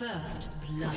First blood.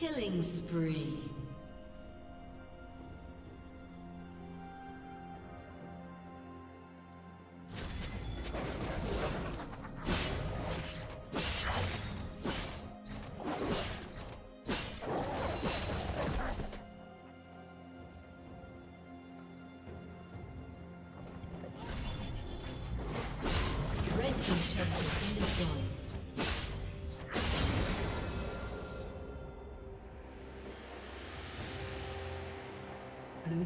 Killing spree. Blue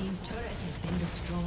team's turret has been destroyed.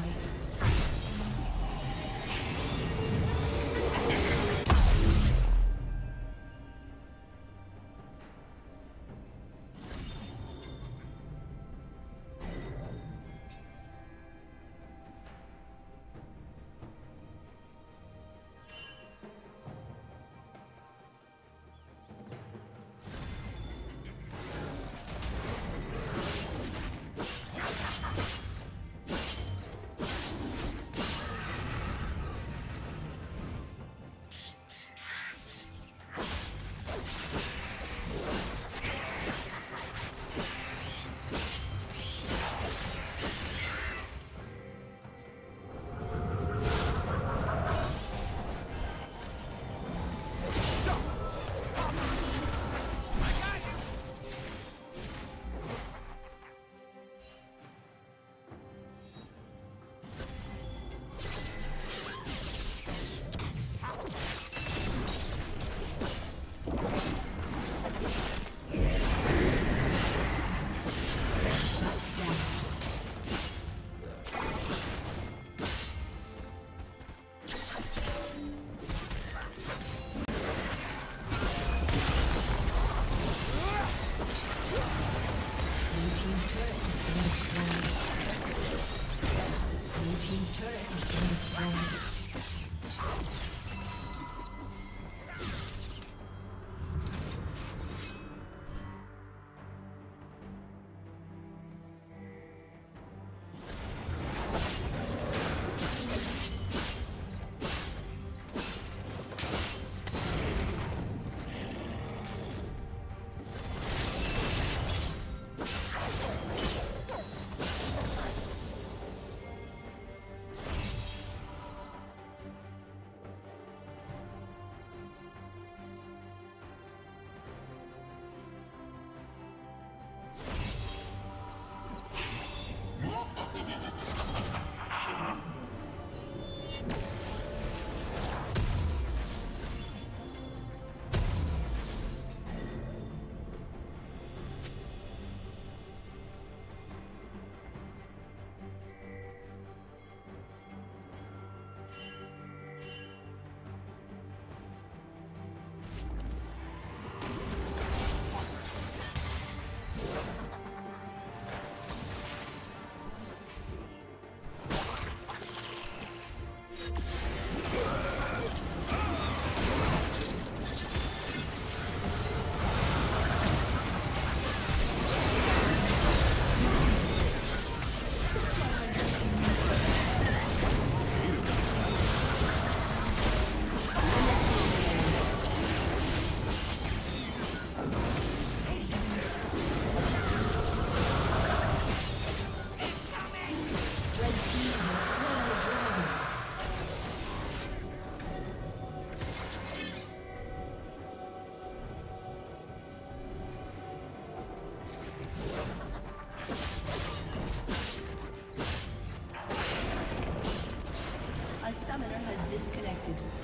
Disconnected.